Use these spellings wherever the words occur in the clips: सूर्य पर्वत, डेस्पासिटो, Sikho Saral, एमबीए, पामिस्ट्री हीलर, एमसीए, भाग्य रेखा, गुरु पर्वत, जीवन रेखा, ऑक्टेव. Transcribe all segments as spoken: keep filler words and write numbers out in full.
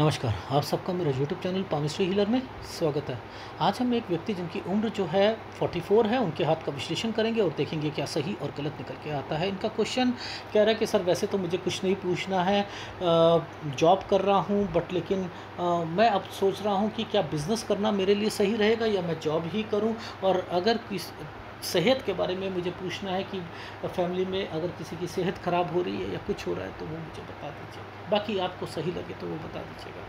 नमस्कार, आप सबका मेरा यूट्यूब चैनल पामिस्ट्री हीलर में स्वागत है। आज हम एक व्यक्ति जिनकी उम्र जो है चौवालीस है उनके हाथ का विश्लेषण करेंगे और देखेंगे क्या सही और गलत निकल के आता है। इनका क्वेश्चन कह रहा है कि सर वैसे तो मुझे कुछ नहीं पूछना है, जॉब कर रहा हूं, बट लेकिन आ, मैं अब सोच रहा हूं कि क्या बिज़नेस करना मेरे लिए सही रहेगा या मैं जॉब ही करूँ। और अगर किस सेहत के बारे में मुझे पूछना है कि फैमिली में अगर किसी की सेहत ख़राब हो रही है या कुछ हो रहा है तो वो मुझे बता दीजिए, बाकी आपको सही लगे तो वो बता दीजिएगा,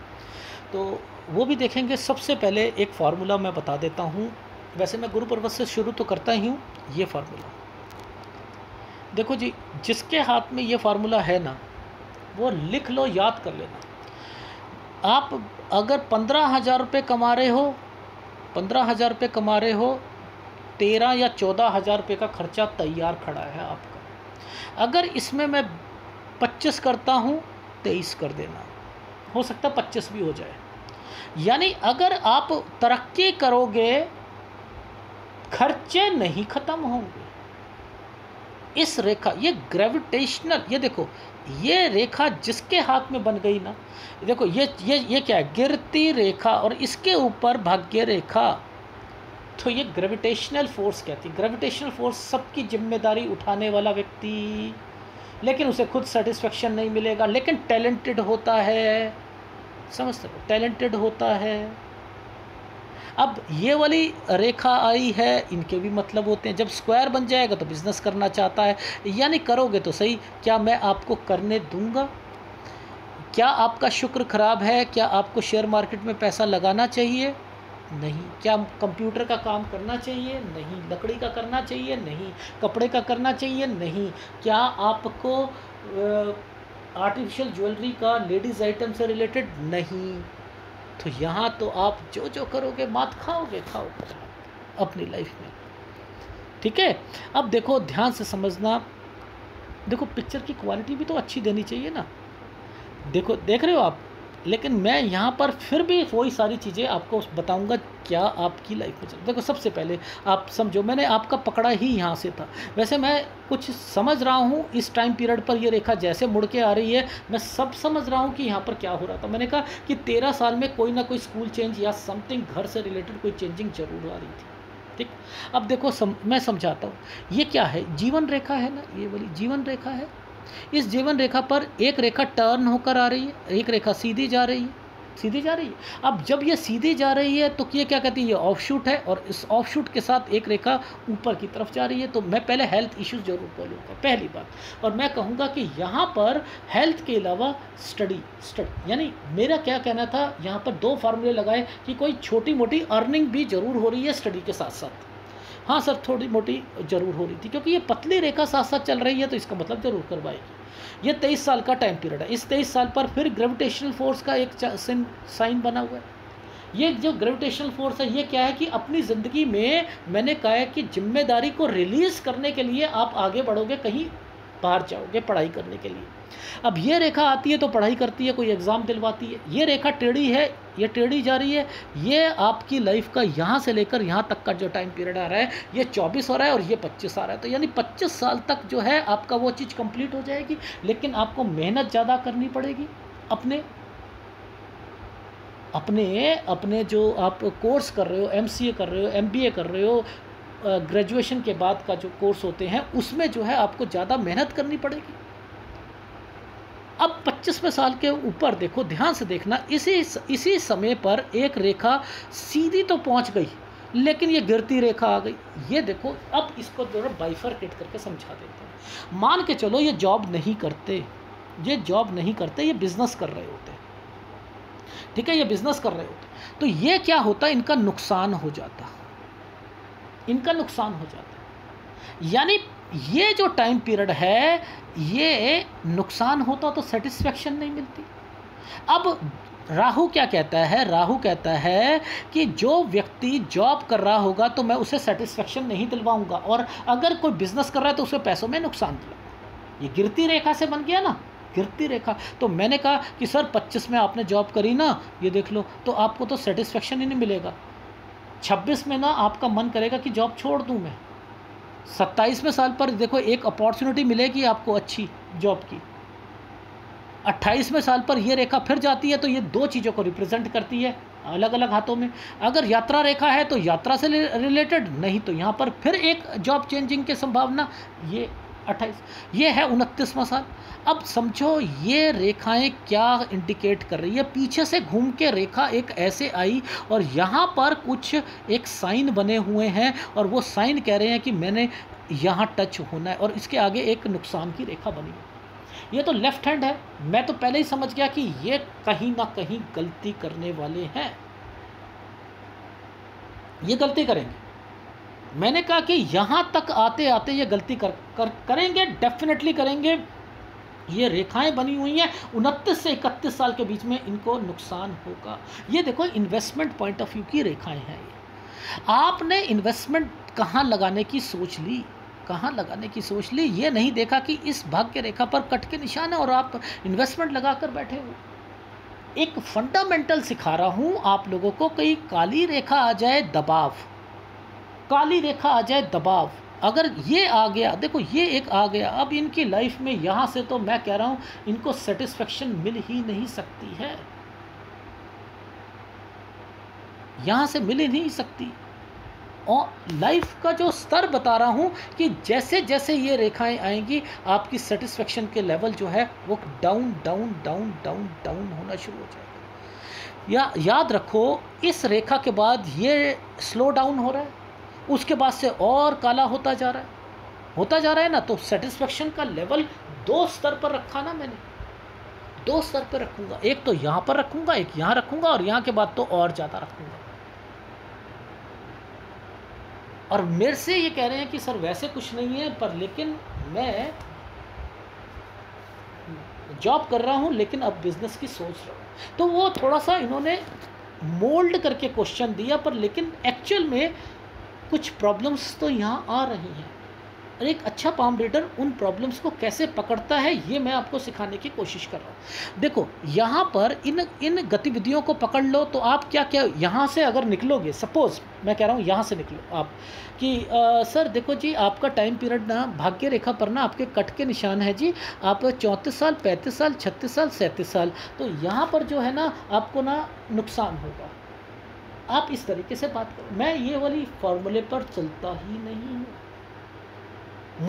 तो वो भी देखेंगे। सबसे पहले एक फार्मूला मैं बता देता हूँ, वैसे मैं गुरु पर्वत से शुरू तो करता ही हूँ। ये फार्मूला देखो जी, जिसके हाथ में ये फार्मूला है ना वो लिख लो, याद कर लेना। आप अगर पंद्रह हज़ार रुपये कमा रहे हो पंद्रह हज़ार रुपये कमा रहे हो तेरह या चौदह हज़ार रुपये का खर्चा तैयार खड़ा है आपका। अगर इसमें मैं पच्चीस करता हूँ, तेईस कर देना, हो सकता है पच्चीस भी हो जाए। यानी अगर आप तरक्की करोगे खर्चे नहीं ख़त्म होंगे। इस रेखा, ये ग्रेविटेशनल, ये देखो ये रेखा जिसके हाथ में बन गई ना, देखो ये ये ये क्या है, गिरती रेखा और इसके ऊपर भाग्य रेखा, तो ये ग्रेविटेशनल फोर्स कहती है। ग्रेविटेशनल फोर्स सबकी जिम्मेदारी उठाने वाला व्यक्ति, लेकिन उसे खुद सेटिस्फेक्शन नहीं मिलेगा, लेकिन टैलेंटेड होता है, समझते हो, टैलेंटेड होता है। अब ये वाली रेखा आई है, इनके भी मतलब होते हैं। जब स्क्वायर बन जाएगा तो बिज़नेस करना चाहता है, यानी करोगे तो सही, क्या मैं आपको करने दूंगा। क्या आपका शुक्र ख़राब है, क्या आपको शेयर मार्केट में पैसा लगाना चाहिए, नहीं। क्या कंप्यूटर का काम करना चाहिए, नहीं। लकड़ी का करना चाहिए, नहीं। कपड़े का करना चाहिए, नहीं। क्या आपको आर्टिफिशियल ज्वेलरी का, लेडीज़ आइटम से रिलेटेड, नहीं। तो यहाँ तो आप जो जो करोगे मात खाओगे खाओगे अपनी लाइफ में, ठीक है। अब देखो ध्यान से समझना, देखो पिक्चर की क्वालिटी भी तो अच्छी देनी चाहिए ना, देखो देख रहे हो आप। लेकिन मैं यहाँ पर फिर भी वही सारी चीज़ें आपको बताऊँगा क्या आपकी लाइफ में चल। देखो सबसे पहले आप समझो, मैंने आपका पकड़ा ही यहाँ से था। वैसे मैं कुछ समझ रहा हूँ इस टाइम पीरियड पर, ये रेखा जैसे मुड़ के आ रही है, मैं सब समझ रहा हूँ कि यहाँ पर क्या हो रहा था। मैंने कहा कि तेरह साल में कोई ना कोई स्कूल चेंज या समथिंग, घर से रिलेटेड कोई चेंजिंग जरूर आ रही थी, ठीक। अब देखो सम, मैं समझाता हूँ ये क्या है। जीवन रेखा है ना, ये वाली जीवन रेखा है। इस जीवन रेखा पर एक रेखा टर्न होकर आ रही है, एक रेखा सीधी जा रही है, सीधी जा रही है। अब जब ये सीधी जा रही है तो ये क्या कहती है, ये ऑफशूट है, और इस ऑफशूट के साथ एक रेखा ऊपर की तरफ जा रही है। तो मैं पहले हेल्थ इश्यूज जरूर बोलूँगा, पहली बात। और मैं कहूँगा कि यहाँ पर हेल्थ के अलावा स्टडी स्टडी यानी मेरा क्या कहना था, यहाँ पर दो फार्मूले लगाए कि कोई छोटी मोटी अर्निंग भी जरूर हो रही है स्टडी के साथ साथ। हाँ सर, थोड़ी मोटी जरूर हो रही थी, क्योंकि ये पतली रेखा साथ साथ चल रही है तो इसका मतलब ज़रूर करवाएगी। ये तेईस साल का टाइम पीरियड है, इस तेईस साल पर फिर ग्रेविटेशनल फोर्स का एक साइन बना हुआ है। ये जो ग्रेविटेशनल फोर्स है ये क्या है कि अपनी ज़िंदगी में मैंने कहा है कि जिम्मेदारी को रिलीज़ करने के लिए आप आगे बढ़ोगे, कहीं बाहर जाओगे पढ़ाई करने के लिए। अब ये रेखा आती है तो पढ़ाई करती है, कोई एग्ज़ाम दिलवाती है। ये रेखा टेढ़ी है, ये टेढ़ी जा रही है। ये आपकी लाइफ का यहाँ से लेकर यहाँ तक का जो टाइम पीरियड आ रहा है, ये चौबीस हो रहा है और ये पच्चीस आ रहा है। तो यानी पच्चीस साल तक जो है आपका वो चीज़ कंप्लीट हो जाएगी, लेकिन आपको मेहनत ज़्यादा करनी पड़ेगी। अपने अपने अपने जो आप कोर्स कर रहे हो, एमसीए कर रहे हो, एमबीए कर रहे हो, ग्रेजुएशन के बाद का जो कोर्स होते हैं उसमें जो है आपको ज़्यादा मेहनत करनी पड़ेगी। अब पच्चीसवें साल के ऊपर देखो, ध्यान से देखना, इसी इसी समय पर एक रेखा सीधी तो पहुंच गई, लेकिन ये गिरती रेखा आ गई। ये देखो, अब इसको थोड़ा बाइफरकेट करके समझा देते हैं। मान के चलो ये जॉब नहीं करते, ये जॉब नहीं करते, ये बिज़नेस कर रहे होते, ठीक है, ये बिज़नेस कर रहे होते। तो ये क्या होता, इनका नुकसान हो जाता, इनका नुकसान हो जाता। यानी ये जो टाइम पीरियड है ये नुकसान होता तो सेटिस्फेक्शन नहीं मिलती। अब राहु क्या कहता है, राहु कहता है कि जो व्यक्ति जॉब कर रहा होगा तो मैं उसे सेटिस्फेक्शन नहीं दिलवाऊंगा, और अगर कोई बिजनेस कर रहा है तो उसे पैसों में नुकसान दिलाऊंगा। ये गिरती रेखा से बन गया ना, गिरती रेखा। तो मैंने कहा कि सर पच्चीस में आपने जॉब करी ना, ये देख लो, तो आपको तो सेटिस्फेक्शन ही नहीं मिलेगा। छब्बीस में ना आपका मन करेगा कि जॉब छोड़ दूँ मैं। सत्ताईसवें साल पर देखो एक अपॉर्चुनिटी मिलेगी आपको अच्छी जॉब की, अट्ठाईसवें साल पर यह रेखा फिर जाती है तो ये दो चीज़ों को रिप्रेजेंट करती है अलग अलग हाथों में। अगर यात्रा रेखा है तो यात्रा से रिलेटेड, नहीं तो यहाँ पर फिर एक जॉब चेंजिंग की संभावना। ये अट्ठाईस, ये है उनतीसवां साल। अब समझो ये रेखाएं क्या इंडिकेट कर रही है। पीछे से घूम के रेखा एक ऐसे आई और यहाँ पर कुछ एक साइन बने हुए हैं और वो साइन कह रहे हैं कि मैंने यहाँ टच होना है, और इसके आगे एक नुकसान की रेखा बनी है। ये तो लेफ्ट हैंड है, मैं तो पहले ही समझ गया कि ये कहीं ना कहीं गलती करने वाले हैं, ये गलती करेंगे। मैंने कहा कि यहाँ तक आते आते ये गलती कर, कर करेंगे, डेफिनेटली करेंगे। ये रेखाएं बनी हुई हैं, उनतीस से इकतीस साल के बीच में इनको नुकसान होगा। ये देखो इन्वेस्टमेंट पॉइंट ऑफ व्यू की रेखाएं हैं। आपने इन्वेस्टमेंट कहाँ लगाने की सोच ली, कहाँ लगाने की सोच ली, ये नहीं देखा कि इस भाग्य रेखा पर कट के निशान है और आप इन्वेस्टमेंट लगा कर बैठे हो। एक फंडामेंटल सिखा रहा हूँ आप लोगों को, कहीं काली रेखा आ जाए दबाव, काली रेखा आ जाए दबाव। अगर ये आ गया, देखो ये एक आ गया, अब इनकी लाइफ में यहाँ से तो मैं कह रहा हूँ इनको सेटिस्फेक्शन मिल ही नहीं सकती है, यहाँ से मिल ही नहीं सकती। और लाइफ का जो स्तर बता रहा हूँ कि जैसे जैसे ये रेखाएं आएंगी आपकी सेटिस्फेक्शन के लेवल जो है वो down down down down down होना शुरू हो जाएगा। या याद रखो इस रेखा के बाद ये स्लो डाउन हो रहा है, उसके बाद से और काला होता जा रहा है, होता जा रहा है ना। तो सेटिस्फेक्शन का लेवल दो स्तर पर रखा ना मैंने, दो स्तर पर रखूँगा, एक तो यहाँ पर रखूँगा, एक यहाँ रखूँगा, और यहाँ के बाद तो और ज़्यादा रखूँगा। और मेरे से ये कह रहे हैं कि सर वैसे कुछ नहीं है पर लेकिन मैं जॉब कर रहा हूँ लेकिन अब बिजनेस की सोच रहा हूँ। तो वो थोड़ा सा इन्होंने मोल्ड करके क्वेश्चन दिया, पर लेकिन एक्चुअल में कुछ प्रॉब्लम्स तो यहाँ आ रही हैं, और एक अच्छा पाम रीडर उन प्रॉब्लम्स को कैसे पकड़ता है ये मैं आपको सिखाने की कोशिश कर रहा हूँ। देखो यहाँ पर इन इन गतिविधियों को पकड़ लो तो आप क्या क्या यहाँ से अगर निकलोगे, सपोज़ मैं कह रहा हूँ यहाँ से निकलो आप कि आ, सर देखो जी आपका टाइम पीरियड ना भाग्य रेखा पर ना आपके कट के निशान है जी, आप चौंतीस साल, पैंतीस साल, छत्तीस साल, सैंतीस साल, तो यहाँ पर जो है ना आपको ना नुकसान होगा। आप इस तरीके से बात करो। मैं ये वाली फॉर्मूले पर चलता ही नहीं हूँ,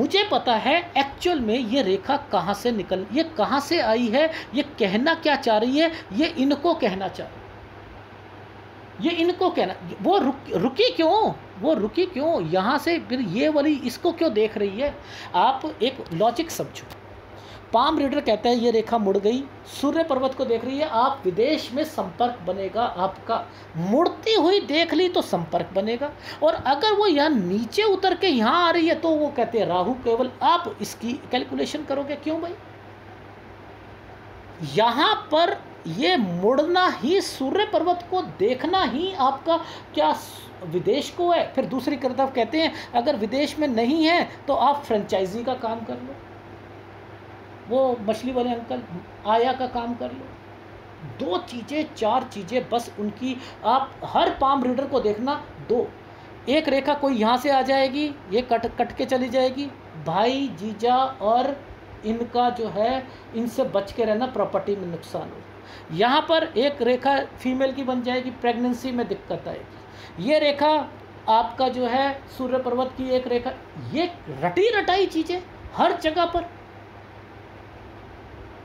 मुझे पता है एक्चुअल में ये रेखा कहाँ से निकल, ये कहाँ से आई है, ये कहना क्या चाह रही है, ये इनको कहना चाह रही है, ये इनको कहना, वो रुक रुकी क्यों, वो रुकी क्यों यहाँ से, फिर ये वाली इसको क्यों देख रही है। आप एक लॉजिक समझो, पाम रीडर कहता है ये रेखा मुड़ गई, सूर्य पर्वत को देख रही है, आप विदेश में संपर्क बनेगा आपका, मुड़ती हुई देख ली तो संपर्क बनेगा। और अगर वो यहाँ नीचे उतर के यहाँ आ रही है तो वो कहते हैं राहु केवल। आप इसकी कैलकुलेशन करोगे क्यों भाई, यहाँ पर ये मुड़ना ही, सूर्य पर्वत को देखना ही आपका क्या विदेश को है। फिर दूसरी तरफ कहते हैं अगर विदेश में नहीं है तो आप फ्रेंचाइजी का काम कर लो, वो मछली वाले अंकल आया का काम कर लो। दो चीज़ें, चार चीज़ें बस उनकी, आप हर पाम रीडर को देखना दो, एक रेखा कोई यहाँ से आ जाएगी, ये कट कट के चली जाएगी, भाई जीजा और इनका जो है इनसे बच के रहना, प्रॉपर्टी में नुकसान हो। यहाँ पर एक रेखा फीमेल की बन जाएगी, प्रेगनेंसी में दिक्कत आएगी। ये रेखा आपका जो है सूर्य पर्वत की एक रेखा, ये रटी रटाई चीज़ें हर जगह पर।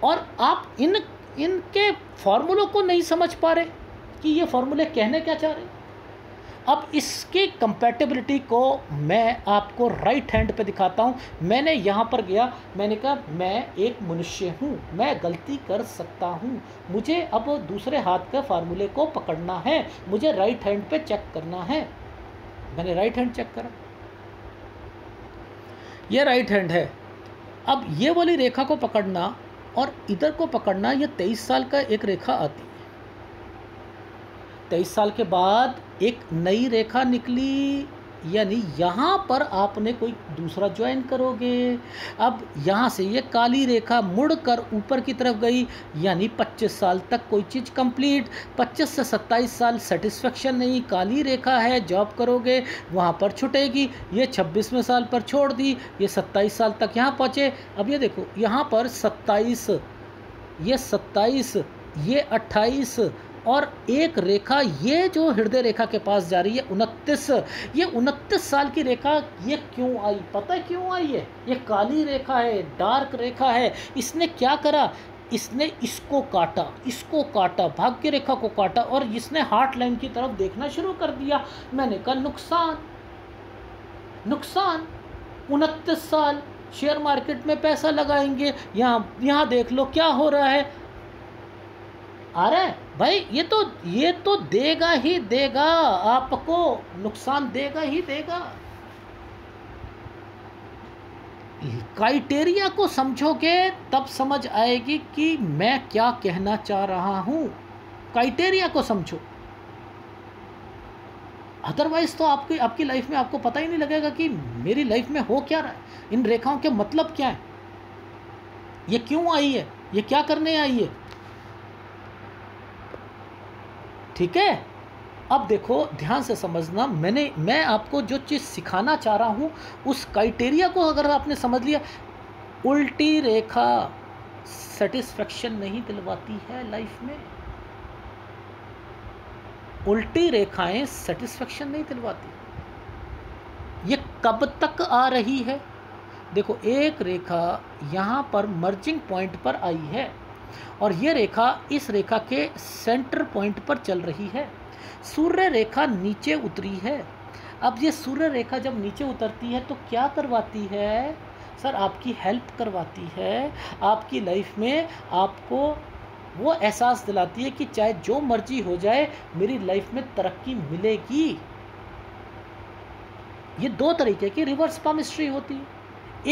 और आप इन इनके फॉर्मूलों को नहीं समझ पा रहे कि ये फॉर्मूले कहने क्या चाह रहे। अब इसकी कंपैटिबिलिटी को मैं आपको राइट हैंड पे दिखाता हूँ। मैंने यहाँ पर गया, मैंने कहा मैं एक मनुष्य हूँ, मैं गलती कर सकता हूँ, मुझे अब दूसरे हाथ के फार्मूले को पकड़ना है, मुझे राइट हैंड पे चेक करना है। मैंने राइट हैंड चेक करा, ये राइट हैंड है। अब ये वाली रेखा को पकड़ना और इधर को पकड़ना, ये तेईस साल का एक रेखा आती है, तेईस साल के बाद एक नई रेखा निकली, यानी यहाँ पर आपने कोई दूसरा ज्वाइन करोगे। अब यहाँ से ये काली रेखा मुड़कर ऊपर की तरफ गई, यानी पच्चीस साल तक कोई चीज़ कंप्लीट, पच्चीस से सत्ताईस साल सेटिस्फेक्शन नहीं, काली रेखा है, जॉब करोगे वहाँ पर छुटेगी। ये छब्बीसवें साल पर छोड़ दी, ये सत्ताईस साल तक यहाँ पहुँचे। अब ये देखो यहाँ पर सत्ताईस ये सत्ताईस, ये अट्ठाईस और एक रेखा ये जो हृदय रेखा के पास जा रही है उनतीस, ये उनतीस साल की रेखा ये क्यों आई? पता है क्यों आई है? ये काली रेखा है, डार्क रेखा है। इसने क्या करा? इसने इसको काटा, इसको काटा, भाग्य रेखा को काटा और इसने हार्ट लाइन की तरफ देखना शुरू कर दिया। मैंने कहा नुकसान, नुकसान। उनतीस साल शेयर मार्केट में पैसा लगाएंगे, यहाँ यहाँ देख लो क्या हो रहा है। आ रहा है भाई, ये तो ये तो देगा ही देगा, आपको नुकसान देगा ही देगा। क्राइटेरिया को समझोगे तब समझ आएगी कि मैं क्या कहना चाह रहा हूं। क्राइटेरिया को समझो, अदरवाइज तो आपकी आपकी लाइफ में आपको पता ही नहीं लगेगा कि मेरी लाइफ में हो क्या रहा है, इन रेखाओं के मतलब क्या है, ये क्यों आई है, ये क्या करने आई है। ठीक है, अब देखो ध्यान से समझना, मैंने मैं आपको जो चीज़ सिखाना चाह रहा हूँ उस क्राइटेरिया को अगर आपने समझ लिया। उल्टी रेखा सेटिस्फैक्शन नहीं दिलवाती है लाइफ में, उल्टी रेखाएं सेटिस्फैक्शन नहीं दिलवाती। ये कब तक आ रही है? देखो एक रेखा यहाँ पर मर्जिंग पॉइंट पर आई है और ये रेखा इस रेखा के सेंटर पॉइंट पर चल रही है। सूर्य रेखा नीचे उतरी है। अब ये सूर्य रेखा जब नीचे उतरती है तो क्या करवाती है सर? आपकी हेल्प करवाती है, आपकी लाइफ में आपको वो एहसास दिलाती है कि चाहे जो मर्जी हो जाए मेरी लाइफ में तरक्की मिलेगी। ये दो तरीके की रिवर्स पामिस्ट्री होती है।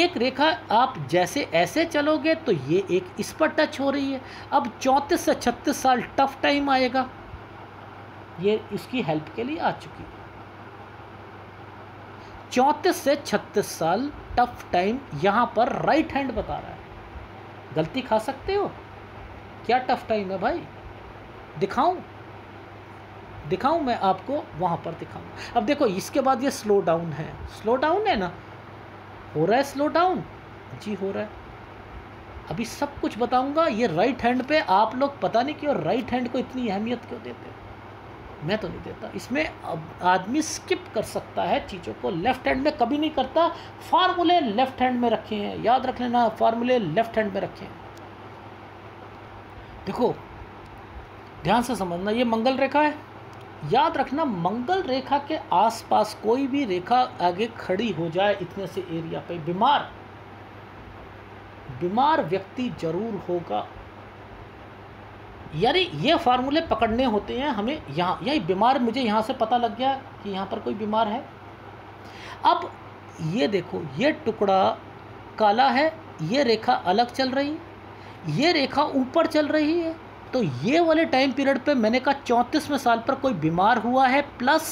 एक रेखा आप जैसे ऐसे चलोगे तो ये एक इस पर टच हो रही है। अब चौंतीस से छत्तीस साल टफ टाइम आएगा, ये इसकी हेल्प के लिए आ चुकी है। चौंतीस से छत्तीस साल टफ टाइम, यहाँ पर राइट हैंड बता रहा है। गलती खा सकते हो, क्या टफ टाइम है भाई? दिखाऊं दिखाऊं मैं आपको, वहाँ पर दिखाऊं। अब देखो इसके बाद ये स्लो डाउन है, स्लो डाउन है ना, हो रहा है स्लो डाउन जी, हो रहा है। अभी सब कुछ बताऊंगा। ये राइट हैंड पे आप लोग पता नहीं क्यों राइट हैंड को इतनी अहमियत क्यों देते हो, मैं तो नहीं देता। इसमें आदमी स्किप कर सकता है चीज़ों को, लेफ्ट हैंड में कभी नहीं करता। फार्मूले लेफ्ट हैंड में रखे हैं, याद रख लेना, फार्मूले लेफ्ट हैंड में रखे हैं। देखो ध्यान से समझना, ये मंगल रेखा है। याद रखना मंगल रेखा के आसपास कोई भी रेखा आगे खड़ी हो जाए इतने से एरिया पे, बीमार बीमार व्यक्ति जरूर होगा। यानी ये फार्मूले पकड़ने होते हैं हमें। यहाँ यही बीमार, मुझे यहाँ से पता लग गया कि यहाँ पर कोई बीमार है। अब ये देखो ये टुकड़ा काला है, ये रेखा अलग चल रही है, ये रेखा ऊपर चल रही है। तो ये वाले टाइम पीरियड पे मैंने कहा चौंतीसवें साल पर कोई बीमार हुआ है, plus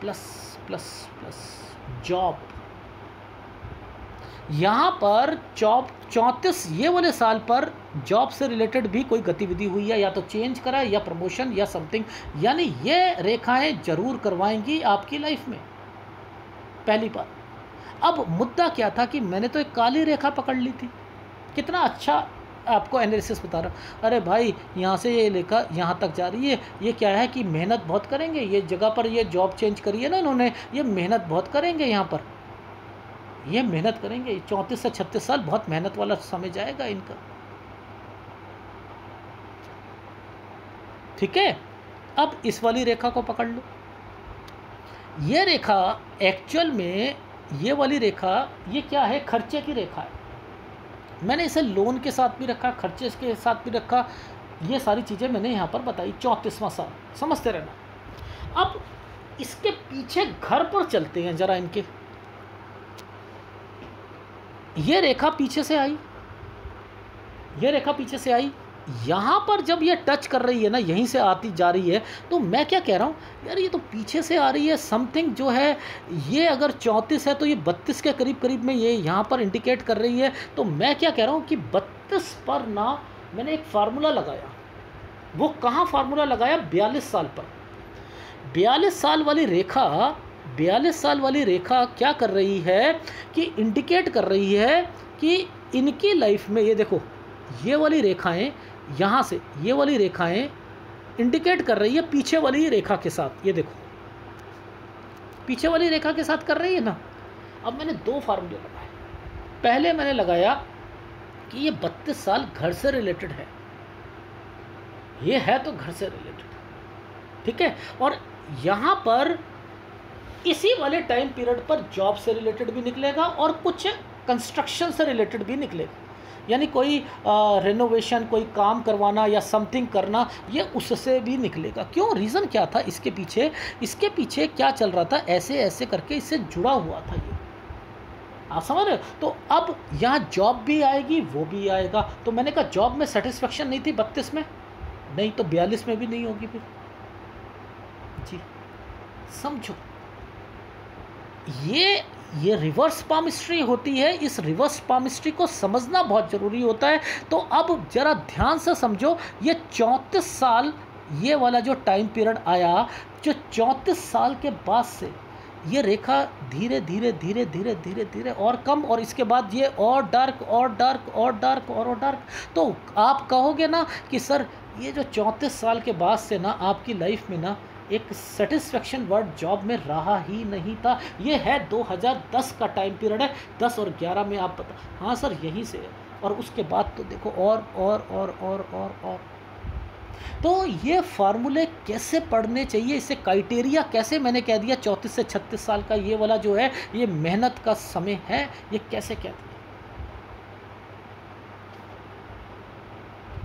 plus plus plus job. यहाँ पर जॉब चौंतीस ये वाले साल पर जॉब से रिलेटेड भी कोई गतिविधि हुई है, या तो चेंज करा या प्रमोशन या समथिंग। यानी ये रेखाएं जरूर करवाएंगी आपकी लाइफ में, पहली बात। अब मुद्दा क्या था कि मैंने तो एक काली रेखा पकड़ ली थी, कितना अच्छा आपको एनालिसिस बता रहा। अरे भाई यहाँ से ये लेखा यहाँ तक जा रही है, ये क्या है कि मेहनत बहुत करेंगे, ये जगह पर ये जॉब चेंज करी है ना इन्होंने, ये मेहनत बहुत करेंगे, यहाँ पर ये मेहनत करेंगे। चौंतीस से छत्तीस साल बहुत मेहनत वाला समय जाएगा इनका। ठीक है, अब इस वाली रेखा को पकड़ लो। ये रेखा एक्चुअल में, ये वाली रेखा ये क्या है? खर्चे की रेखा है। मैंने इसे लोन के साथ भी रखा, खर्चे के साथ भी रखा, ये सारी चीज़ें मैंने यहाँ पर बताई। चौंतीसवां साल समझते रहना। अब इसके पीछे घर पर चलते हैं जरा इनके। ये रेखा पीछे से आई, ये रेखा पीछे से आई, यहाँ पर जब ये टच कर रही है ना, यहीं से आती जा रही है। तो मैं क्या कह रहा हूँ यार, ये तो पीछे से आ रही है, समथिंग जो है। ये अगर चौंतीस है तो ये बत्तीस के करीब करीब में ये यहाँ पर इंडिकेट कर रही है। तो मैं क्या कह रहा हूँ कि बत्तीस पर ना मैंने एक फार्मूला लगाया। वो कहाँ फार्मूला लगाया? बयालीस साल पर। बयालीस साल वाली रेखा, बयालीस साल वाली रेखा क्या कर रही है कि इंडिकेट कर रही है कि इनकी लाइफ में, ये देखो ये वाली रेखाएं, यहाँ से ये वाली रेखाएं इंडिकेट कर रही है पीछे वाली रेखा के साथ। ये देखो पीछे वाली रेखा के साथ कर रही है ना। अब मैंने दो फार्मूले लगाए। पहले मैंने लगाया कि ये बत्तीस साल घर से रिलेटेड है, ये है तो घर से रिलेटेड, ठीक है। और यहाँ पर इसी वाले टाइम पीरियड पर जॉब से रिलेटेड भी निकलेगा और कुछ कंस्ट्रक्शन से रिलेटेड भी निकलेगा, यानी कोई रेनोवेशन, कोई काम करवाना या समथिंग करना, ये उससे भी निकलेगा। क्यों? रीज़न क्या था इसके पीछे? इसके पीछे क्या चल रहा था? ऐसे ऐसे करके इससे जुड़ा हुआ था ये, आप समझ रहे हो। तो अब यहाँ जॉब भी आएगी, वो भी आएगा। तो मैंने कहा जॉब में सेटिस्फेक्शन नहीं थी बत्तीस में, नहीं तो बयालीस में भी नहीं होगी फिर जी, समझो। ये ये रिवर्स पामिस्ट्री होती है, इस रिवर्स पामिस्ट्री को समझना बहुत ज़रूरी होता है। तो अब ज़रा ध्यान से समझो, ये चौंतीस साल, ये वाला जो टाइम पीरियड आया, जो चौंतीस साल के बाद से ये रेखा धीरे धीरे धीरे धीरे धीरे धीरे और कम, और इसके बाद ये और डार्क और डार्क और डार्क और और डार्क। तो आप कहोगे ना कि सर ये जो चौंतीस साल के बाद से ना आपकी लाइफ में ना एक सेटिस्फेक्शन वर्ड जॉब में रहा ही नहीं था। ये है दो हज़ार दस का टाइम पीरियड है, दस और ग्यारह में आप पता। हाँ सर यहीं से है। और उसके बाद तो देखो और और और और और और तो ये फार्मूले कैसे पढ़ने चाहिए, इसे क्राइटेरिया कैसे, मैंने कह दिया चौंतीस से छत्तीस साल का ये वाला जो है ये मेहनत का समय है, ये कैसे कह दिया,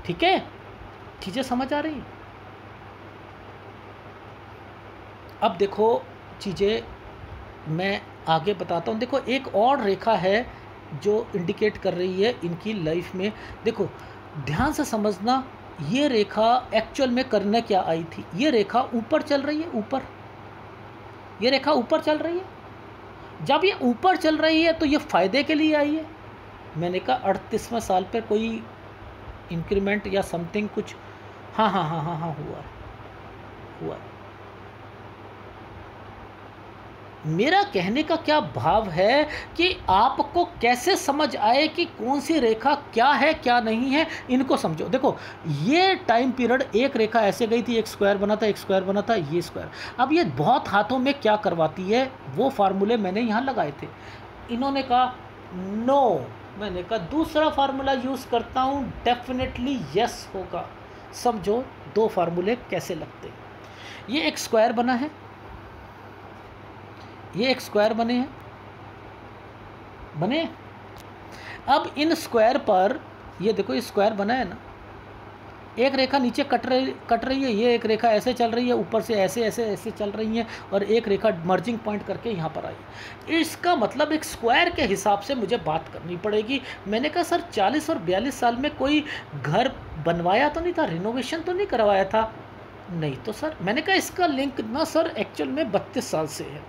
ठीक है। चीज़ें समझ आ रही हैं? अब देखो चीज़ें मैं आगे बताता हूँ। देखो एक और रेखा है जो इंडिकेट कर रही है इनकी लाइफ में। देखो ध्यान से समझना, ये रेखा एक्चुअल में करने क्या आई थी। ये रेखा ऊपर चल रही है, ऊपर ये रेखा ऊपर चल रही है। जब ये ऊपर चल रही है तो ये फ़ायदे के लिए आई है। मैंने कहा अड़तीसवें साल पर कोई इंक्रीमेंट या समथिंग कुछ, हाँ हाँ हाँ हाँ हाँ हुआ हुआ मेरा कहने का क्या भाव है कि आपको कैसे समझ आए कि कौन सी रेखा क्या है क्या नहीं है, इनको समझो। देखो ये टाइम पीरियड एक रेखा ऐसे गई थी, एक स्क्वायर बना था, एक स्क्वायर बना था, ये स्क्वायर। अब ये बहुत हाथों में क्या करवाती है, वो फार्मूले मैंने यहाँ लगाए थे। इन्होंने कहा नो, मैंने कहा दूसरा फार्मूला यूज़ करता हूँ, डेफिनेटली यस होगा। समझो दो फार्मूले कैसे लगते। ये एक स्क्वायर बना है, ये एक स्क्वायर बने हैं बने हैं। अब इन स्क्वायर पर ये देखो ये स्क्वायर बना है ना, एक रेखा नीचे कट रही कट रही है, ये एक रेखा ऐसे चल रही है, ऊपर से ऐसे ऐसे ऐसे चल रही है, और एक रेखा मर्जिंग पॉइंट करके यहाँ पर आई। इसका मतलब एक स्क्वायर के हिसाब से मुझे बात करनी पड़ेगी। मैंने कहा सर चालीस और बयालीस साल में कोई घर बनवाया तो नहीं था, रिनोवेशन तो नहीं करवाया था? नहीं। तो सर मैंने कहा इसका लिंक ना सर एक्चुअल में बत्तीस साल से है,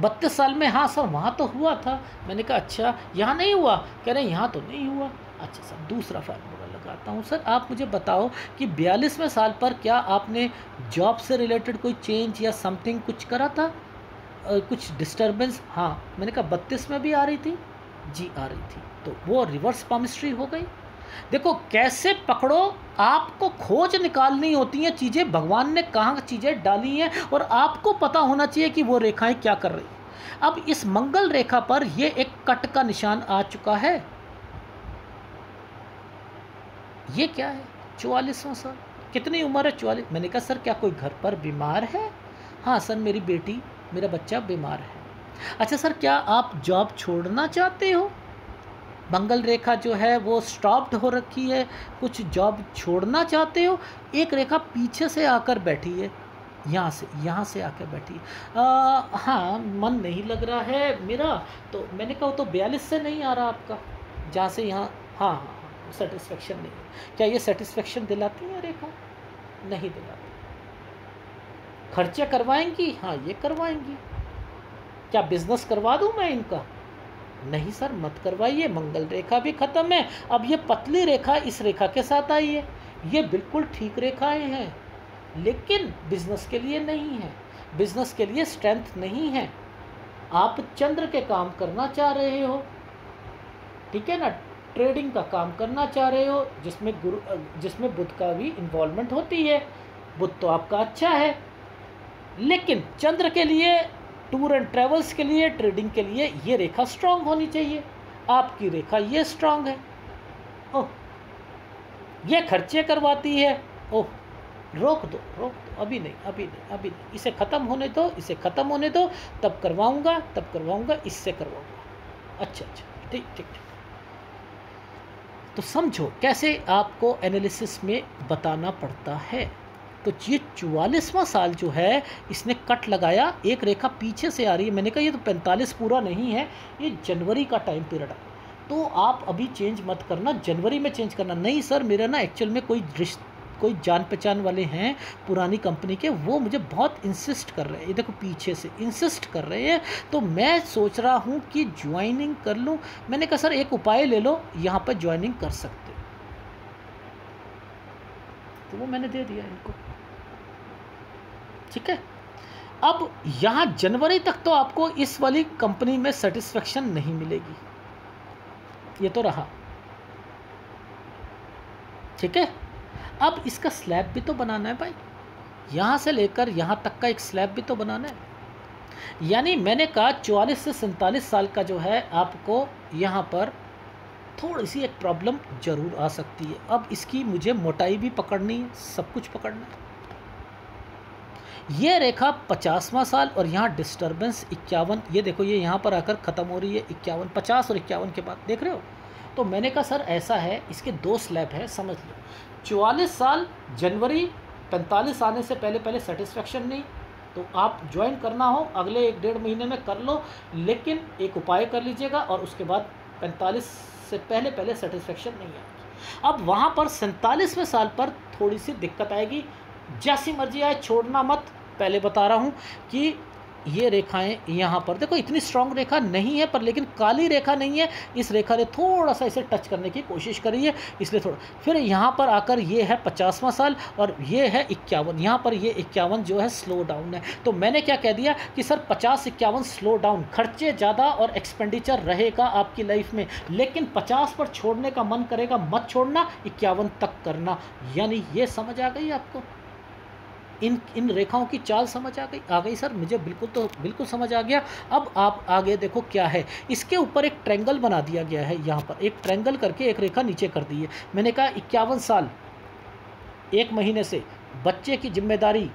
बत्तीस साल में। हाँ सर वहाँ तो हुआ था। मैंने कहा अच्छा यहाँ नहीं हुआ? कह रहे यहाँ तो नहीं हुआ। अच्छा सर दूसरा फार्मूला लगाता हूँ। सर आप मुझे बताओ कि बयालीसवें साल पर क्या आपने जॉब से रिलेटेड कोई चेंज या समथिंग कुछ करा था, कुछ डिस्टर्बेंस? हाँ। मैंने कहा बत्तीस में भी आ रही थी? जी आ रही थी। तो वो रिवर्स पामिस्ट्री हो गई। देखो कैसे पकड़ो, आपको खोज निकालनी होती है चीज़ें, भगवान ने कहाँ चीज़ें डाली हैं, और आपको पता होना चाहिए कि वो रेखाएं क्या कर रही। अब इस मंगल रेखा पर ये एक कट का निशान आ चुका है। ये क्या है? चौवालीसवां साल। कितनी उम्र है? चौवालीस। मैंने कहा सर क्या कोई घर पर बीमार है? हाँ सर मेरी बेटी, मेरा बच्चा बीमार है। अच्छा सर क्या आप जॉब छोड़ना चाहते हो? मंगल रेखा जो है वो स्टॉप्ड हो रखी है, कुछ जॉब छोड़ना चाहते हो? एक रेखा पीछे से आकर बैठी है, यहाँ से यहाँ से आकर बैठी है। आ, हाँ मन नहीं लग रहा है मेरा। तो मैंने कहा तो बयालीस से नहीं आ रहा आपका, जहाँ से यहाँ, हाँ हाँ सेटिस्फेक्शन नहीं है। क्या ये सेटिस्फेक्शन दिलाती है रेखा? नहीं दिलाती। खर्चे करवाएंगी? हाँ ये करवाएंगी। क्या बिज़नेस करवा दूँ मैं इनका? नहीं सर मत करवाइए। मंगल रेखा भी ख़त्म है। अब ये पतली रेखा इस रेखा के साथ आई है, ये बिल्कुल ठीक रेखाएं हैं, लेकिन बिजनेस के लिए नहीं है, बिजनेस के लिए स्ट्रेंथ नहीं है। आप चंद्र के काम करना चाह रहे हो, ठीक है ना, ट्रेडिंग का काम करना चाह रहे हो जिसमें गुरु जिसमें बुध का भी इन्वॉल्वमेंट होती है, बुध तो आपका अच्छा है। लेकिन चंद्र के लिए टूर एंड ट्रेवल्स के लिए ट्रेडिंग के लिए ये रेखा स्ट्रांग होनी चाहिए। आपकी रेखा ये स्ट्रांग है, ओह ये खर्चे करवाती है, ओह रोक दो रोक दो अभी नहीं अभी नहीं अभी नहीं, इसे ख़त्म होने दो इसे ख़त्म होने दो तब करवाऊंगा तब करवाऊंगा इससे करवाऊंगा। अच्छा अच्छा ठीक ठीक ठीक। तो समझो कैसे आपको एनालिसिस में बताना पड़ता है। तो ये चौवालीसवां साल जो है इसने कट लगाया, एक रेखा पीछे से आ रही है। मैंने कहा ये तो पैंतालीस पूरा नहीं है, ये जनवरी का टाइम पीरियड है। तो आप अभी चेंज मत करना, जनवरी में चेंज करना। नहीं सर मेरा ना एक्चुअल में कोई रिश्ते कोई जान पहचान वाले हैं पुरानी कंपनी के, वो मुझे बहुत इंसिस्ट कर रहे हैं, ये देखो पीछे से इंसिस्ट कर रहे हैं, तो मैं सोच रहा हूँ कि ज्वाइनिंग कर लूँ। मैंने कहा सर एक उपाय ले लो, यहाँ पर ज्वाइनिंग कर सकते हो। तो वो मैंने दे दिया इनको, ठीक है। अब यहाँ जनवरी तक तो आपको इस वाली कंपनी में सेटिस्फेक्शन नहीं मिलेगी, ये तो रहा, ठीक है। अब इसका स्लैब भी तो बनाना है भाई, यहाँ से लेकर यहाँ तक का एक स्लैब भी तो बनाना है। यानी मैंने कहा चौवालीस से सैंतालीस साल का जो है आपको यहाँ पर थोड़ी सी एक प्रॉब्लम ज़रूर आ सकती है। अब इसकी मुझे मोटाई भी पकड़नी है, सब कुछ पकड़ना है। ये रेखा पचासवां साल और यहाँ डिस्टर्बेंस इक्यावन, ये देखो ये यहाँ पर आकर ख़त्म हो रही है इक्यावन, पचास और इक्यावन के बाद देख रहे हो। तो मैंने कहा सर ऐसा है, इसके दो स्लैब है समझ लो। चौवालीस साल जनवरी, पैंतालीस आने से पहले पहले सेटिस्फेक्शन नहीं, तो आप ज्वाइन करना हो अगले एक डेढ़ महीने में कर लो, लेकिन एक उपाय कर लीजिएगा। और उसके बाद पैंतालीस से पहले पहले सेटिस्फेक्शन नहीं आएगी। अब वहाँ पर सैंतालीसवें साल पर थोड़ी सी दिक्कत आएगी, जैसी मर्जी आए छोड़ना मत। पहले बता रहा हूँ कि ये रेखाएं यहाँ पर देखो इतनी स्ट्रांग रेखा नहीं है, पर लेकिन काली रेखा नहीं है, इस रेखा ने थोड़ा सा इसे टच करने की कोशिश करी है, इसलिए थोड़ा। फिर यहाँ पर आकर ये है पचासवां साल और ये है इक्यावन, यहाँ पर ये इक्यावन जो है स्लो डाउन है। तो मैंने क्या कह दिया कि सर पचास इक्यावन स्लो डाउन, खर्चे ज़्यादा और एक्सपेंडिचर रहेगा आपकी लाइफ में, लेकिन पचास पर छोड़ने का मन करेगा मत छोड़ना, इक्यावन तक करना। यानी ये समझ आ गई आपको, इन इन रेखाओं की चाल समझ आ गई। आ गई सर मुझे बिल्कुल, तो बिल्कुल समझ आ गया। अब आप आगे देखो क्या है, इसके ऊपर एक ट्रायंगल बना दिया गया है, यहाँ पर एक ट्रायंगल करके एक रेखा नीचे कर दी है। मैंने कहा इक्यावन साल एक महीने से बच्चे की जिम्मेदारी,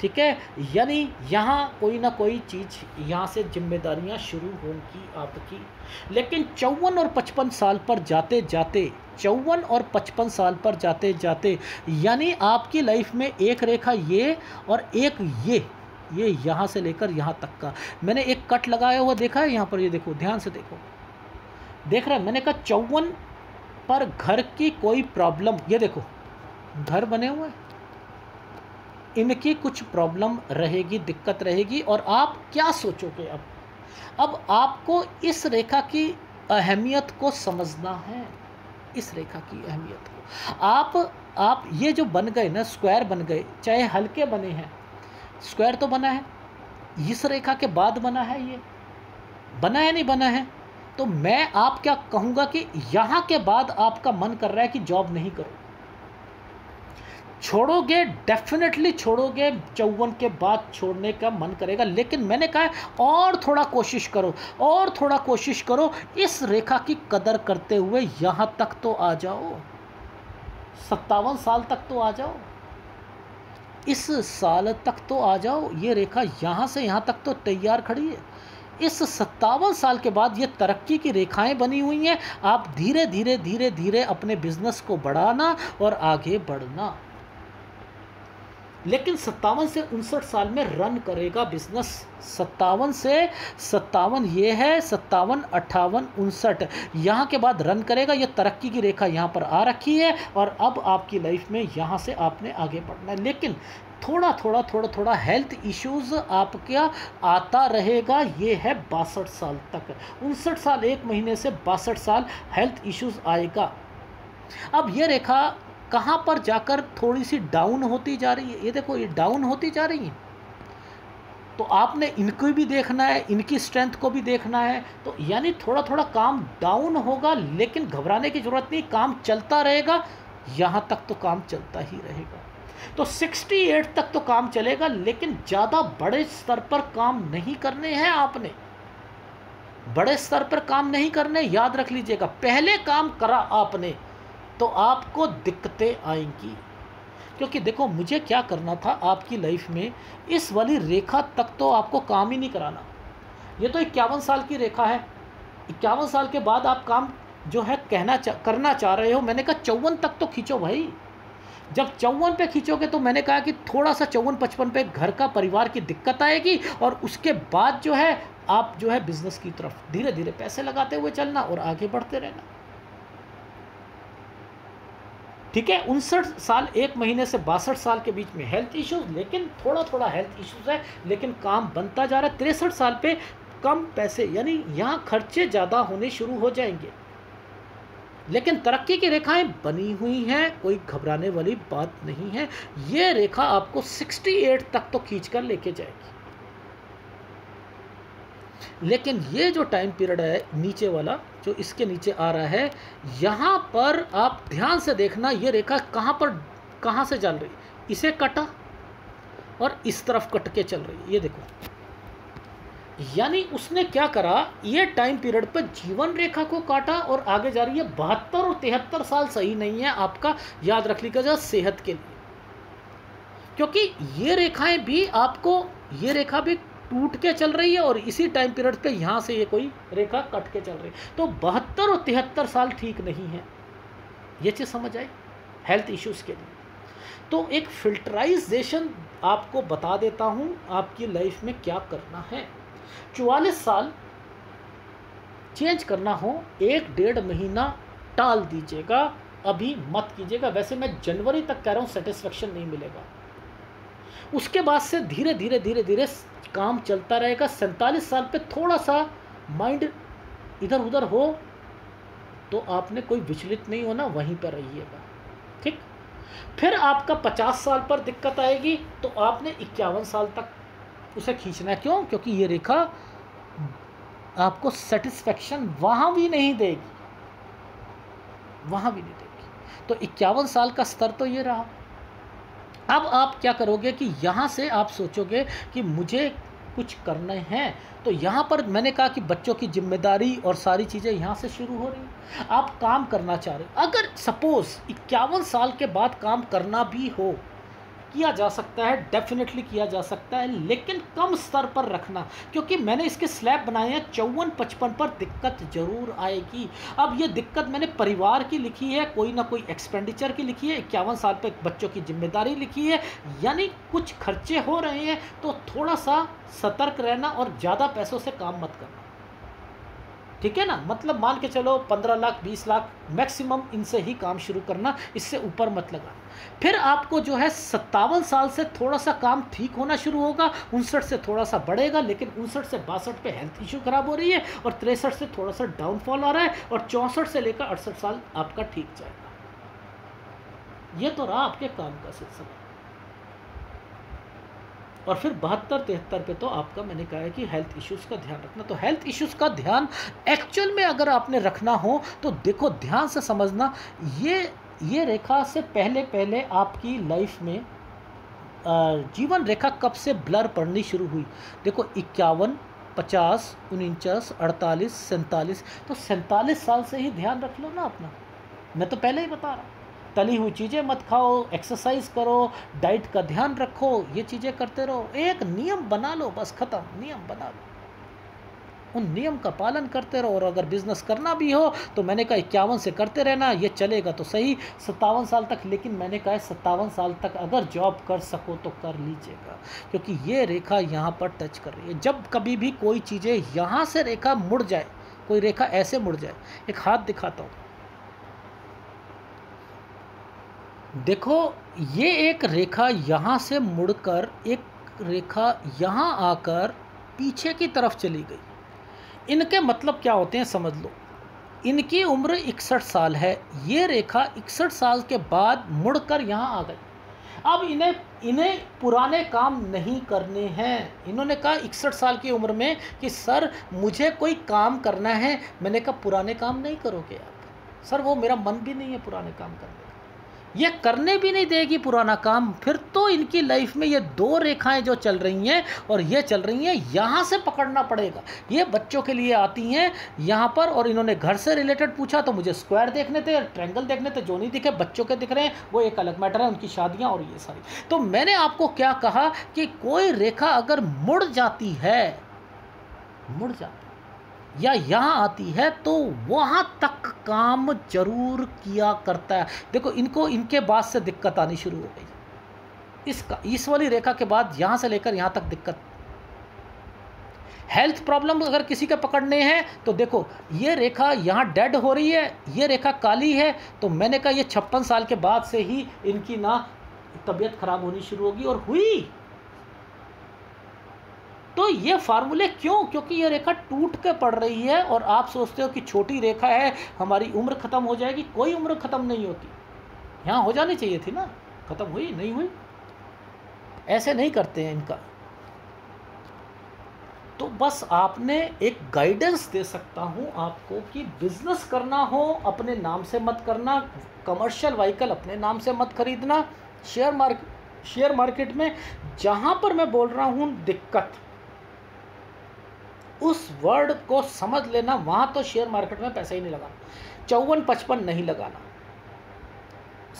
ठीक है। यानी यहाँ कोई ना कोई चीज़, यहाँ से जिम्मेदारियाँ शुरू होंगी आपकी। लेकिन चौवन और पचपन साल पर जाते जाते चौवन और पचपन साल पर जाते जाते यानी आपकी लाइफ में एक रेखा ये और एक ये ये यहाँ से लेकर यहाँ तक का मैंने एक कट लगाया हुआ देखा है। यहाँ पर ये देखो, ध्यान से देखो, देख रहे हैं। मैंने कहा चौवन पर घर की कोई प्रॉब्लम, ये देखो घर बने हुए हैं, इनकी कुछ प्रॉब्लम रहेगी, दिक्कत रहेगी। और आप क्या सोचोगे अब अब आपको इस रेखा की अहमियत को समझना है, इस रेखा की अहमियत को। आप आप ये जो बन गए ना स्क्वायर बन गए, चाहे हल्के बने हैं, स्क्वायर तो बना है, इस रेखा के बाद बना है, ये बना है नहीं बना है। तो मैं आप क्या कहूँगा कि यहाँ के बाद आपका मन कर रहा है कि जॉब नहीं करो, छोड़ोगे, डेफिनेटली छोड़ोगे, चौवन के बाद छोड़ने का मन करेगा। लेकिन मैंने कहा और थोड़ा कोशिश करो और थोड़ा कोशिश करो, इस रेखा की कदर करते हुए यहाँ तक तो आ जाओ, सत्तावन साल तक तो आ जाओ, इस साल तक तो आ जाओ। ये रेखा यहाँ से यहाँ तक तो तैयार खड़ी है। इस सत्तावन साल के बाद ये तरक्की की रेखाएं बनी हुई हैं। आप धीरे धीरे धीरे धीरे अपने बिजनेस को बढ़ाना और आगे बढ़ना। लेकिन सत्तावन से उनसठ साल में रन करेगा बिजनेस, सत्तावन से सत्तावन ये है, सत्तावन अट्ठावन उनसठ, यहाँ के बाद रन करेगा। ये तरक्की की रेखा यहाँ पर आ रखी है और अब आपकी लाइफ में यहाँ से आपने आगे बढ़ना है। लेकिन थोड़ा थोड़ा थोड़ा थोड़ा हेल्थ इश्यूज़ आपका आता रहेगा। ये है बासठ साल तक, उनसठ साल एक महीने से बासठ साल हेल्थ इश्यूज़ आएगा। अब ये रेखा कहाँ पर जाकर थोड़ी सी डाउन होती जा रही है, ये देखो ये डाउन होती जा रही है। तो आपने इनको भी देखना है, इनकी स्ट्रेंथ को भी देखना है। तो यानी थोड़ा थोड़ा काम डाउन होगा, लेकिन घबराने की ज़रूरत नहीं, काम चलता रहेगा। यहाँ तक तो काम चलता ही रहेगा, तो अड़सठ तक तो काम चलेगा, लेकिन ज़्यादा बड़े स्तर पर काम नहीं करने हैं आपने, बड़े स्तर पर काम नहीं करने, याद रख लीजिएगा। पहले काम करा आपने तो आपको दिक्कतें आएंगी, क्योंकि देखो मुझे क्या करना था आपकी लाइफ में, इस वाली रेखा तक तो आपको काम ही नहीं कराना। ये तो इक्यावन साल की रेखा है, इक्यावन साल के बाद आप काम जो है कहना चा, करना चाह रहे हो। मैंने कहा चौवन तक तो खींचो भाई, जब चौवन पे खींचोगे तो मैंने कहा कि थोड़ा सा चौवन पचपन पे घर का परिवार की दिक्कत आएगी, और उसके बाद जो है आप जो है बिजनेस की तरफ धीरे धीरे पैसे लगाते हुए चलना और आगे बढ़ते रहना, ठीक है। उनसठ साल एक महीने से बासठ साल के बीच में हेल्थ इश्यूज, लेकिन थोड़ा थोड़ा हेल्थ इश्यूज है, लेकिन काम बनता जा रहा है। तिरसठ साल पे कम पैसे, यानी यहाँ खर्चे ज़्यादा होने शुरू हो जाएंगे, लेकिन तरक्की की रेखाएं बनी हुई हैं, कोई घबराने वाली बात नहीं है। ये रेखा आपको अड़सठ तक तो खींच कर लेके जाएगी, लेकिन ये जो टाइम पीरियड है नीचे वाला, जो इसके नीचे आ रहा है, यहाँ पर आप ध्यान से देखना ये रेखा कहाँ पर कहाँ से चल रही, इसे कटा और इस तरफ कट के चल रही है। ये देखो, यानी उसने क्या करा, ये टाइम पीरियड पर जीवन रेखा को काटा और आगे जा रही है। बहत्तर और तिहत्तर साल सही नहीं है आपका, याद रख लीजिएगा, सेहत के लिए, क्योंकि ये रेखाएँ भी आपको, ये रेखा भी टूट के चल रही है और इसी टाइम पीरियड पे यहाँ से ये कोई रेखा कट के चल रही है। तो बहत्तर और तिहत्तर साल ठीक नहीं है, ये चीज़ समझ आई हेल्थ इश्यूज़ के लिए। तो एक फिल्टराइजेशन आपको बता देता हूँ आपकी लाइफ में क्या करना है। चौवालीस साल चेंज करना हो, एक डेढ़ महीना टाल दीजिएगा, अभी मत कीजिएगा। वैसे मैं जनवरी तक कह रहा हूँ, सेटिस्फेक्शन नहीं मिलेगा। उसके बाद से धीरे धीरे धीरे धीरे काम चलता रहेगा। सैंतालीस साल पे थोड़ा सा माइंड इधर उधर हो तो आपने कोई विचलित नहीं होना, वहीं पर रहिएगा, ठीक। फिर आपका पचास साल पर दिक्कत आएगी, तो आपने इक्यावन साल तक उसे खींचना है। क्यों? क्योंकि ये रेखा आपको सेटिस्फेक्शन वहाँ भी नहीं देगी, वहाँ भी नहीं देगी। तो इक्यावन साल का स्तर तो ये रहा। अब आप क्या करोगे कि यहाँ से आप सोचोगे कि मुझे कुछ करने हैं, तो यहाँ पर मैंने कहा कि बच्चों की जिम्मेदारी और सारी चीज़ें यहाँ से शुरू हो रही। आप काम करना चाह रहे, अगर सपोज़ इक्यावन साल के बाद काम करना भी हो, किया जा सकता है, डेफिनेटली किया जा सकता है, लेकिन कम स्तर पर रखना, क्योंकि मैंने इसके स्लैब बनाए हैं। चौवन पचपन पर दिक्कत जरूर आएगी। अब ये दिक्कत मैंने परिवार की लिखी है, कोई ना कोई एक्सपेंडिचर की लिखी है। इक्यावन साल पे बच्चों की जिम्मेदारी लिखी है, यानी कुछ खर्चे हो रहे हैं, तो थोड़ा सा सतर्क रहना और ज़्यादा पैसों से काम मत करना, ठीक है ना। मतलब मान के चलो पंद्रह लाख, बीस लाख मैक्सिमम, इनसे ही काम शुरू करना, इससे ऊपर मत लगा। फिर आपको जो है सत्तावन साल से थोड़ा सा काम ठीक होना शुरू होगा, उनसठ से थोड़ा सा बढ़ेगा, लेकिन उनसठ से बासठ पे हेल्थ इश्यू खराब हो रही है, और तिरसठ से थोड़ा सा डाउनफॉल आ रहा है, और चौंसठ से लेकर अड़सठ साल आपका ठीक जाएगा। ये तो रहा आपके काम का सिलसिला। और फिर बहत्तर तिहत्तर पे तो आपका, मैंने कहा है कि हेल्थ इश्यूज़ का ध्यान रखना। तो हेल्थ इश्यूज़ का ध्यान एक्चुअल में अगर आपने रखना हो तो देखो ध्यान से समझना, ये ये रेखा से पहले पहले आपकी लाइफ में जीवन रेखा कब से ब्लर पड़नी शुरू हुई। देखो इक्यावन, पचास, उनचास, अड़तालीस, सैंतालीस, तो सैंतालीस साल से ही ध्यान रख लो ना अपना। मैं तो पहले ही बता रहा हूँ, तली हुई चीज़ें मत खाओ, एक्सरसाइज करो, डाइट का ध्यान रखो, ये चीज़ें करते रहो। एक नियम बना लो, बस ख़त्म, नियम बना लो, उन नियम का पालन करते रहो। और अगर बिज़नेस करना भी हो तो मैंने कहा इक्यावन से करते रहना, ये चलेगा तो सही सत्तावन साल तक। लेकिन मैंने कहा सत्तावन साल तक अगर जॉब कर सको तो कर लीजिएगा, क्योंकि ये रेखा यहाँ पर टच कर रही है। जब कभी भी कोई चीज़ें यहाँ से रेखा मुड़ जाए, कोई रेखा ऐसे मुड़ जाए, एक हाथ दिखाता हूँ, देखो ये एक रेखा यहाँ से मुड़कर एक रेखा यहाँ आकर पीछे की तरफ चली गई। इनके मतलब क्या होते हैं समझ लो, इनकी उम्र इकसठ साल है, ये रेखा इकसठ साल के बाद मुड़कर यहाँ आ गई। अब इन्हें इन्हें पुराने काम नहीं करने हैं। इन्होंने कहा इकसठ साल की उम्र में कि सर मुझे कोई काम करना है। मैंने कहा पुराने काम नहीं करोगे आप सर, वो मेरा मन भी नहीं है पुराने काम करने का, ये करने भी नहीं देगी पुराना काम। फिर तो इनकी लाइफ में ये दो रेखाएं जो चल रही हैं और ये चल रही हैं, यहाँ से पकड़ना पड़ेगा। ये बच्चों के लिए आती हैं यहाँ पर। और इन्होंने घर से रिलेटेड पूछा तो मुझे स्क्वायर देखने थे, ट्रायंगल देखने थे, जो नहीं दिखे। बच्चों के दिख रहे हैं वो एक अलग मैटर है, उनकी शादियाँ और ये सारी। तो मैंने आपको क्या कहा कि कोई रेखा अगर मुड़ जाती है, मुड़ जाती या यहाँ आती है तो वहाँ तक काम जरूर किया करता है। देखो इनको इनके बाद से दिक्कत आनी शुरू हो गई। इसका इस वाली रेखा के बाद यहाँ से लेकर यहाँ तक दिक्कत। हेल्थ प्रॉब्लम अगर किसी के पकड़ने हैं तो देखो ये रेखा यहाँ डेड हो रही है, ये रेखा काली है। तो मैंने कहा ये छप्पन साल के बाद से ही इनकी ना तबीयत खराब होनी शुरू होगी, और हुई। तो ये फार्मूले क्यों? क्योंकि ये रेखा टूट के पड़ रही है। और आप सोचते हो कि छोटी रेखा है, हमारी उम्र ख़त्म हो जाएगी। कोई उम्र ख़त्म नहीं होती, यहाँ हो जानी चाहिए थी ना। ख़त्म हुई नहीं हुई, ऐसे नहीं करते हैं इनका। तो बस आपने एक गाइडेंस दे सकता हूँ आपको कि बिज़नेस करना हो अपने नाम से मत करना, कमर्शियल व्हीकल अपने नाम से मत खरीदना। शेयर मार्केट शेयर मार्केट में जहाँ पर मैं बोल रहा हूँ दिक्कत, उस वर्ड को समझ लेना। वहाँ तो शेयर मार्केट में पैसा ही नहीं लगाना, चौवन पचपन नहीं लगाना,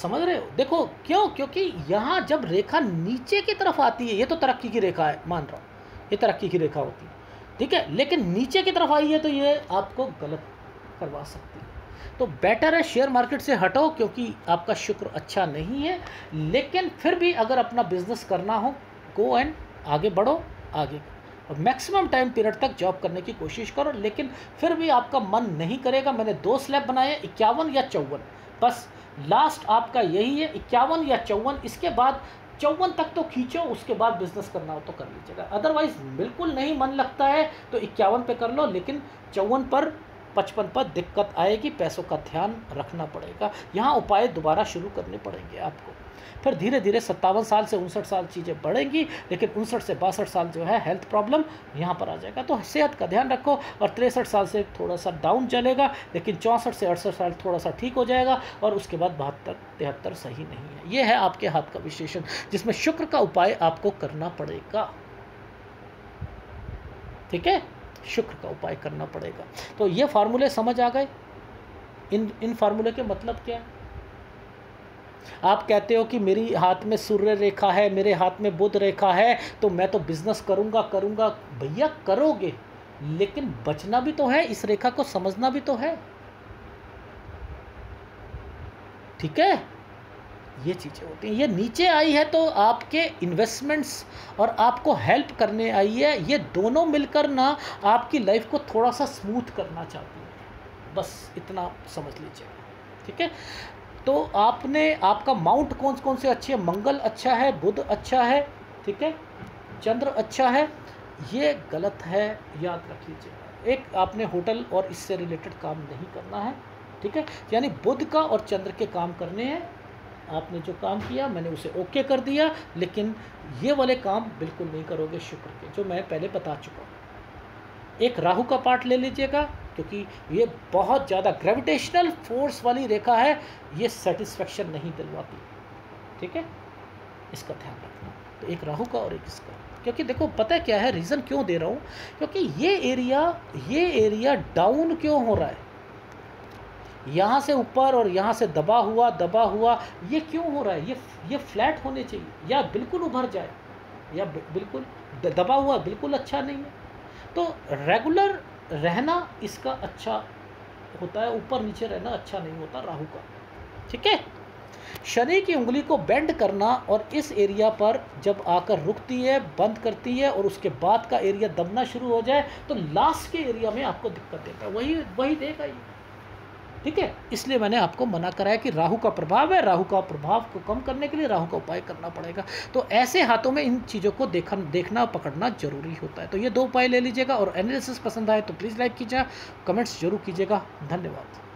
समझ रहे हो? देखो क्यों? क्योंकि यहाँ जब रेखा नीचे की तरफ आती है, ये तो तरक्की की रेखा है, मान रहा हूँ ये तरक्की की रेखा होती है, ठीक है। लेकिन नीचे की तरफ आई है तो ये आपको गलत करवा सकती है। तो बेटर है शेयर मार्केट से हटो, क्योंकि आपका शुक्र अच्छा नहीं है। लेकिन फिर भी अगर अपना बिजनेस करना हो, गो एंड आगे बढ़ो, आगे और मैक्सिमम टाइम पीरियड तक जॉब करने की कोशिश करो। लेकिन फिर भी आपका मन नहीं करेगा। मैंने दो स्लैब बनाए, इक्यावन या चौवन, बस लास्ट आपका यही है, इक्यावन या चौवन। इसके बाद चौवन तक तो खींचो, उसके बाद बिजनेस करना हो तो कर लीजिएगा। अदरवाइज बिल्कुल नहीं मन लगता है तो इक्यावन पे कर लो, लेकिन चौवन पर पचपन पर दिक्कत आएगी। पैसों का ध्यान रखना पड़ेगा, यहाँ उपाय दोबारा शुरू करने पड़ेंगे आपको। फिर धीरे धीरे सत्तावन साल से उनसठ साल चीज़ें बढ़ेंगी, लेकिन उनसठ से बासठ साल जो है हेल्थ प्रॉब्लम यहाँ पर आ जाएगा। तो सेहत का ध्यान रखो। और तिरसठ साल से थोड़ा सा डाउन चलेगा, लेकिन चौंसठ से अड़सठ साल थोड़ा सा ठीक हो जाएगा, और उसके बाद बहत्तर तिहत्तर सही नहीं है। ये है आपके हाथ का विश्लेषण, जिसमें शुक्र का उपाय आपको करना पड़ेगा, ठीक है। शुक्र का उपाय करना पड़ेगा। तो ये फार्मूले समझ आ गए। इन इन फार्मूले के मतलब क्या है? आप कहते हो कि मेरी हाथ में सूर्य रेखा है, मेरे हाथ में बुध रेखा है, तो मैं तो बिजनेस करूंगा करूंगा भैया करोगे, लेकिन बचना भी तो है, इस रेखा को समझना भी तो है, ठीक है। ये चीज़ें होती हैं। ये नीचे आई है तो आपके इन्वेस्टमेंट्स और आपको हेल्प करने आई है, ये दोनों मिलकर ना आपकी लाइफ को थोड़ा सा स्मूथ करना चाहती है। बस इतना समझ लीजिएगा, ठीक है। तो आपने आपका माउंट कौन कौन से अच्छे हैं? मंगल अच्छा है, बुध अच्छा है, ठीक है, चंद्र अच्छा है। ये गलत है, याद रख लीजिएगा। एक आपने होटल और इससे रिलेटेड काम नहीं करना है, ठीक है। यानी बुध का और चंद्र के काम करने हैं। आपने जो काम किया मैंने उसे ओके कर दिया, लेकिन ये वाले काम बिल्कुल नहीं करोगे शुक्र के, जो मैं पहले बता चुका हूँ। एक राहु का पार्ट ले लीजिएगा, क्योंकि ये बहुत ज़्यादा ग्रेविटेशनल फोर्स वाली रेखा है, ये सेटिस्फेक्शन नहीं दिलवाती, ठीक है, इसका ध्यान रखना। तो एक राहु का और एक इसका, क्योंकि देखो पता क्या है रीज़न क्यों दे रहा हूँ, क्योंकि ये एरिया ये एरिया डाउन क्यों हो रहा है? यहाँ से ऊपर और यहाँ से दबा हुआ दबा हुआ ये क्यों हो रहा है? ये ये फ्लैट होने चाहिए, या बिल्कुल उभर जाए, या बिल्कुल दबा हुआ बिल्कुल अच्छा नहीं है। तो रेगुलर रहना इसका अच्छा होता है, ऊपर नीचे रहना अच्छा नहीं होता राहु का, ठीक है। शनि की उंगली को बेंड करना, और इस एरिया पर जब आकर रुकती है, बंद करती है, और उसके बाद का एरिया दबना शुरू हो जाए तो लास्ट के एरिया में आपको दिक्कत देता है, वही वही देगा ये, ठीक है। इसलिए मैंने आपको मना कराया कि राहु का प्रभाव है, राहु का प्रभाव को कम करने के लिए राहु का उपाय करना पड़ेगा। तो ऐसे हाथों में इन चीज़ों को देखा देखना पकड़ना जरूरी होता है। तो ये दो उपाय ले लीजिएगा। और एनालिसिस पसंद आए तो प्लीज़ लाइक कीजिएगा, कमेंट्स जरूर कीजिएगा। धन्यवाद।